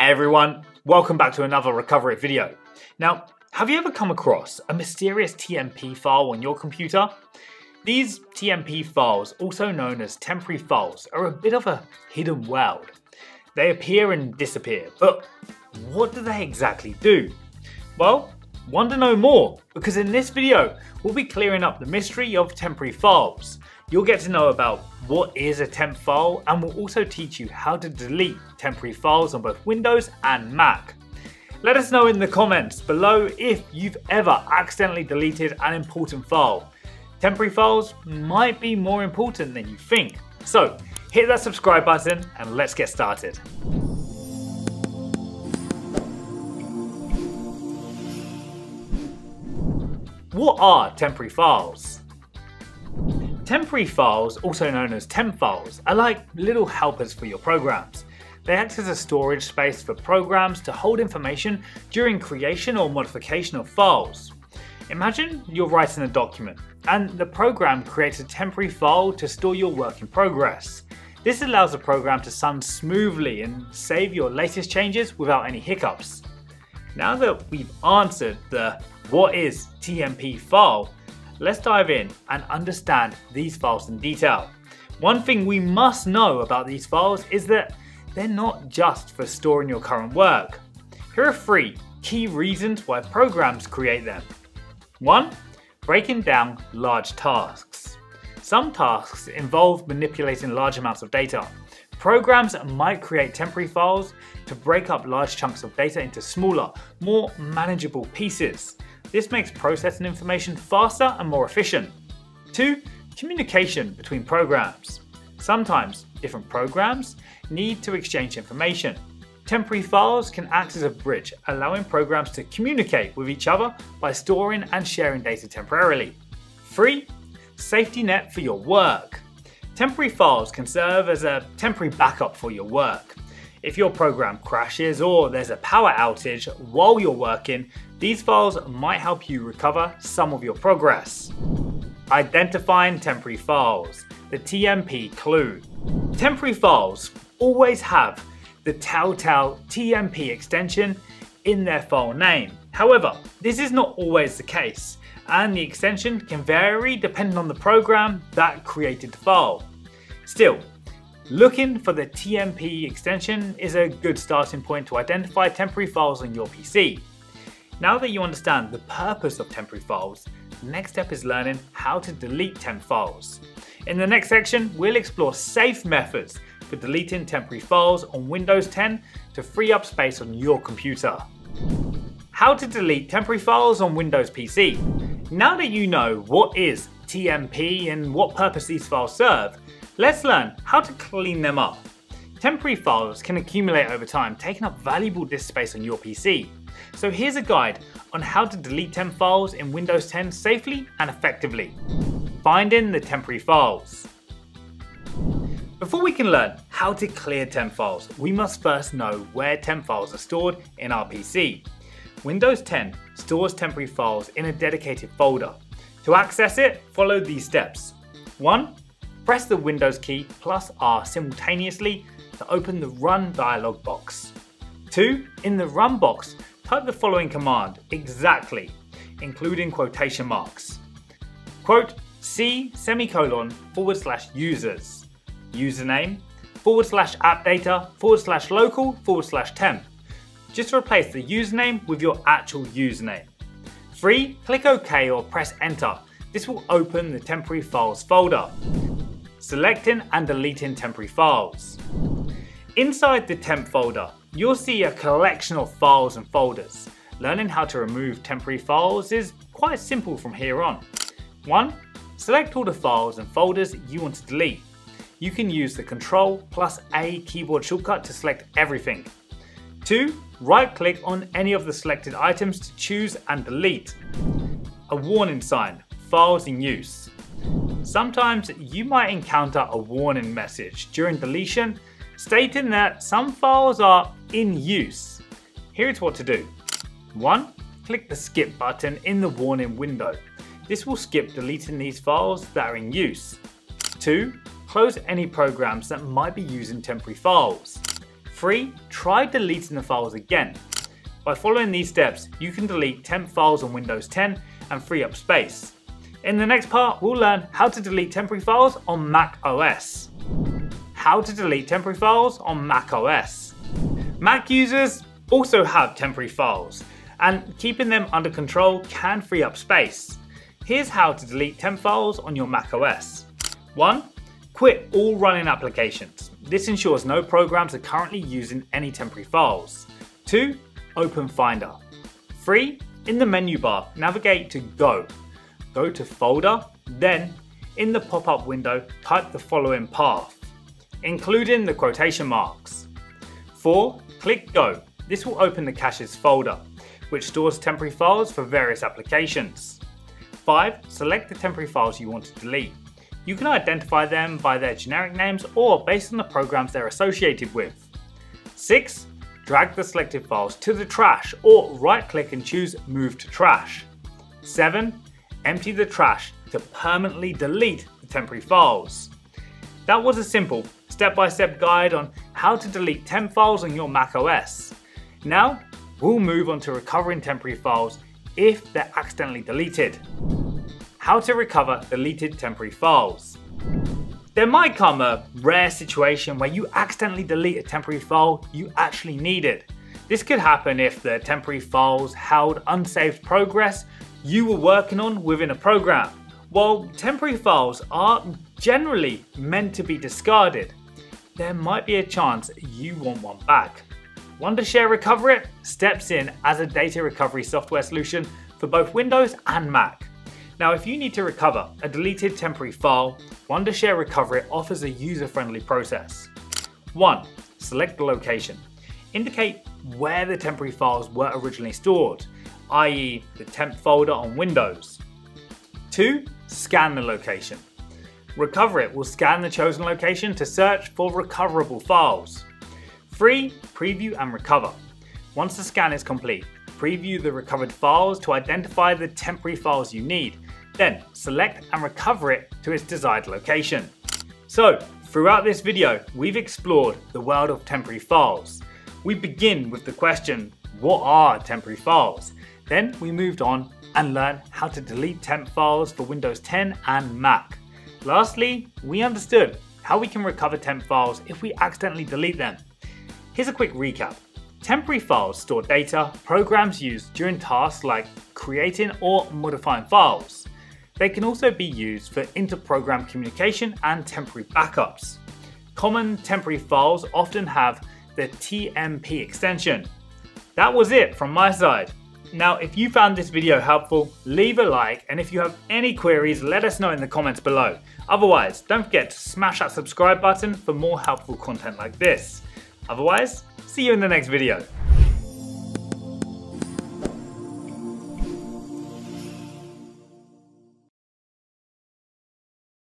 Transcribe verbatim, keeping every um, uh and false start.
Hey everyone, welcome back to another Recoverit video. Now, have you ever come across a mysterious T M P file on your computer? These T M P files, also known as temporary files, are a bit of a hidden world. They appear and disappear, but what do they exactly do? Well, wonder no more, because in this video, we'll be clearing up the mystery of temporary files. You'll get to know about what is a temp file, and we'll also teach you how to delete temporary files on both Windows and Mac. Let us know in the comments below if you've ever accidentally deleted an important file. Temporary files might be more important than you think. So hit that subscribe button and let's get started. What are temporary files? Temporary files, also known as temp files, are like little helpers for your programs. They act as a storage space for programs to hold information during creation or modification of files. Imagine you're writing a document, and the program creates a temporary file to store your work in progress. This allows the program to run smoothly and save your latest changes without any hiccups. Now that we've answered the what is T M P file, let's dive in and understand these files in detail. One thing we must know about these files is that they're not just for storing your current work. Here are three key reasons why programs create them. One, breaking down large tasks. Some tasks involve manipulating large amounts of data. Programs might create temporary files to break up large chunks of data into smaller, more manageable pieces. This makes processing information faster and more efficient. Two, communication between programs. Sometimes different programs need to exchange information. Temporary files can act as a bridge, allowing programs to communicate with each other by storing and sharing data temporarily. Three, safety net for your work. Temporary files can serve as a temporary backup for your work. If your program crashes or there's a power outage while you're working, these files might help you recover some of your progress. Identifying temporary files, the T M P clue. Temporary files always have the telltale T M P extension in their file name. However, this is not always the case, and the extension can vary depending on the program that created the file. Still, looking for the T M P extension is a good starting point to identify temporary files on your P C. Now that you understand the purpose of temporary files, the next step is learning how to delete temp files. In the next section, we'll explore safe methods for deleting temporary files on Windows ten to free up space on your computer. How to delete temporary files on Windows P C. Now that you know what is T M P and what purpose these files serve, let's learn how to clean them up. Temporary files can accumulate over time, taking up valuable disk space on your P C. So here's a guide on how to delete temp files in Windows ten safely and effectively. Finding the temporary files. Before we can learn how to clear temp files, we must first know where temp files are stored in our P C. Windows ten stores temporary files in a dedicated folder. To access it, follow these steps. One, press the Windows key plus R simultaneously to open the Run dialog box. Two, in the Run box, type the following command, exactly, including quotation marks. Quote, C semicolon forward slash users, username, forward slash app data, forward slash local, forward slash temp. Just replace the username with your actual username. Three, click OK or press Enter. This will open the temporary files folder. Selecting and deleting temporary files. Inside the temp folder, you'll see a collection of files and folders. Learning how to remove temporary files is quite simple from here on. One, select all the files and folders you want to delete. You can use the Control plus A keyboard shortcut to select everything. Two, right-click on any of the selected items to choose and delete. A warning sign, files in use. Sometimes you might encounter a warning message during deletion stating that some files are in use. Here is what to do. One, click the skip button in the warning window. This will skip deleting these files that are in use. Two, close any programs that might be using temporary files. Three, try deleting the files again. By following these steps, you can delete temp files on Windows ten and free up space. In the next part, we'll learn how to delete temporary files on Mac O S. How to delete temporary files on Mac O S. Mac users also have temporary files, and keeping them under control can free up space. Here's how to delete temp files on your Mac O S. One, quit all running applications. This ensures no programs are currently using any temporary files. Two, open Finder. Three, in the menu bar, navigate to Go. Go to Folder, then in the pop-up window, type the following path, including the quotation marks. Four, click Go. This will open the Caches folder, which stores temporary files for various applications. Five, select the temporary files you want to delete. You can identify them by their generic names or based on the programs they're associated with. Six, drag the selected files to the trash or right-click and choose Move to Trash. Seven, empty the trash to permanently delete the temporary files. That was a simple step-by-step guide on how to delete temp files on your Mac O S. Now, we'll move on to recovering temporary files if they're accidentally deleted. How to recover deleted temporary files. There might come a rare situation where you accidentally delete a temporary file you actually needed. This could happen if the temporary files held unsaved progress you were working on within a program. While temporary files are generally meant to be discarded, there might be a chance you want one back. Wondershare Recoverit steps in as a data recovery software solution for both Windows and Mac. Now, if you need to recover a deleted temporary file, Wondershare Recoverit offers a user-friendly process. One, select the location. Indicate where the temporary files were originally stored, that is the temp folder on Windows. Two, scan the location. Recoverit will scan the chosen location to search for recoverable files. Three, preview and recover. Once the scan is complete, preview the recovered files to identify the temporary files you need, then select and recover it to its desired location. So, throughout this video, we've explored the world of temporary files. We begin with the question, what are temporary files? Then we moved on and learned how to delete temp files for Windows ten and Mac. Lastly, we understood how we can recover temp files if we accidentally delete them. Here's a quick recap. Temporary files store data programs use during tasks like creating or modifying files. They can also be used for inter-program communication and temporary backups. Common temporary files often have the T M P extension. That was it from my side. Now, if you found this video helpful, leave a like, and if you have any queries, let us know in the comments below. Otherwise, don't forget to smash that subscribe button for more helpful content like this. Otherwise, see you in the next video.